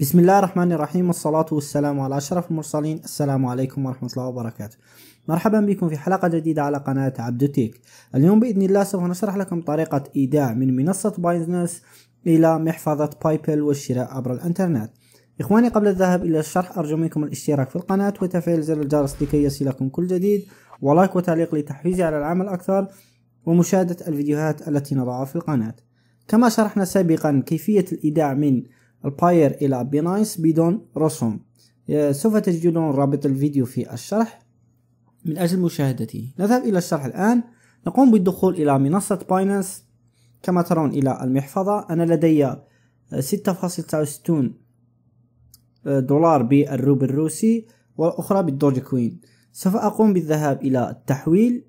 بسم الله الرحمن الرحيم، والصلاة والسلام على أشرف المرسلين. السلام عليكم ورحمة الله وبركاته. مرحبا بكم في حلقة جديدة على قناة عبدو تيك. اليوم بإذن الله سوف نشرح لكم طريقة إيداع من منصة باينانس إلى محفظة بايبل والشراء عبر الإنترنت. إخواني، قبل الذهاب إلى الشرح أرجو منكم الاشتراك في القناة وتفعيل زر الجرس لكي يصلكم كل جديد، ولايك وتعليق لتحفيزي على العمل أكثر، ومشاهدة الفيديوهات التي نضعها في القناة. كما شرحنا سابقا كيفية الإيداع من الباير إلى باينانس بدون رسوم، سوف تجدون رابط الفيديو في الشرح من أجل مشاهدته. نذهب إلى الشرح الآن. نقوم بالدخول إلى منصة باينانس كما ترون إلى المحفظة. أنا لدي 6.69 دولار بالروبل الروسي والأخرى بالدوج كوين. سوف أقوم بالذهاب إلى التحويل،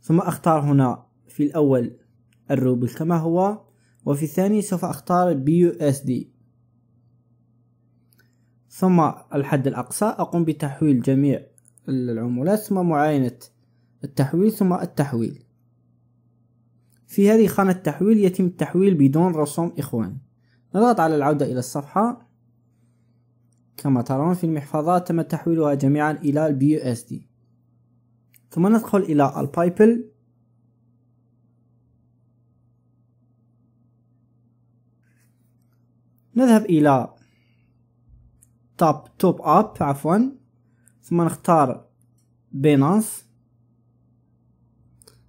ثم أختار هنا في الأول الروبل كما هو، وفي الثاني سوف أختار بي يو اس دي، ثم الحد الأقصى أقوم بتحويل جميع العملات، ثم معاينة التحويل، ثم التحويل. في هذه خانة التحويل يتم التحويل بدون رسوم. إخواني، نضغط على العودة إلى الصفحة. كما ترون في المحفظة تم تحويلها جميعا إلى البي يو اس دي. ثم ندخل إلى البايبل، نذهب إلى توب أب ثم نختار باينانس،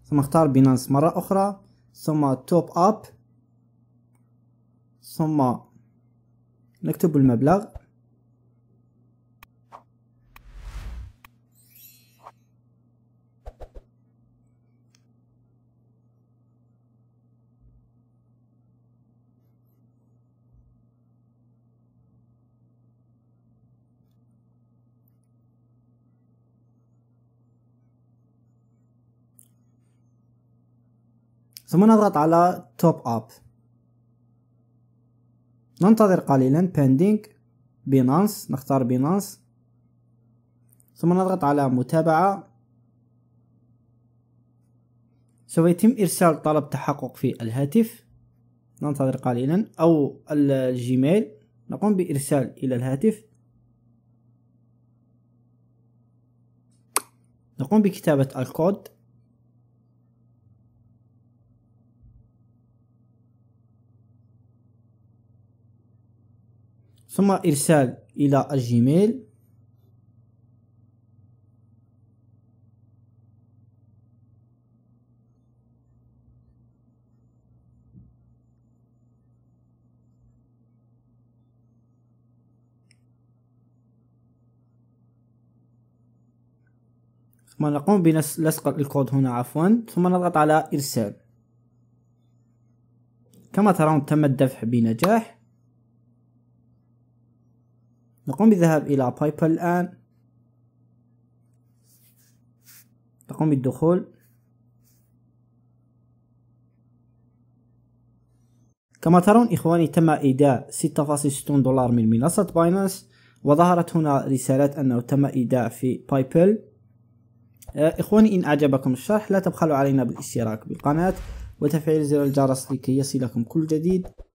ثم نختار باينانس مرة أخرى، ثم توب أب، ثم نكتب المبلغ، ثم نضغط على توب اب، ننتظر قليلا بيندينغ باينانس، نختار باينانس، ثم نضغط على متابعة. سوف يتم ارسال طلب تحقق في الهاتف، ننتظر قليلا، او الجيميل، نقوم بارسال الى الهاتف، نقوم بكتابة الكود، ثم إرسال إلى الجيميل، ثم نقوم بلصق الكود هنا ثم نضغط على إرسال. كما ترون تم الدفع بنجاح. نقوم بالذهاب إلى بايبل الآن، نقوم بالدخول. كما ترون إخواني تم إيداع 6.60 دولار من منصة باينانس، وظهرت هنا رسالات أنه تم إيداع في بايبل. إخواني، إن أعجبكم الشرح لا تبخلوا علينا بالاشتراك بالقناة وتفعيل زر الجرس لكي يصلكم كل جديد.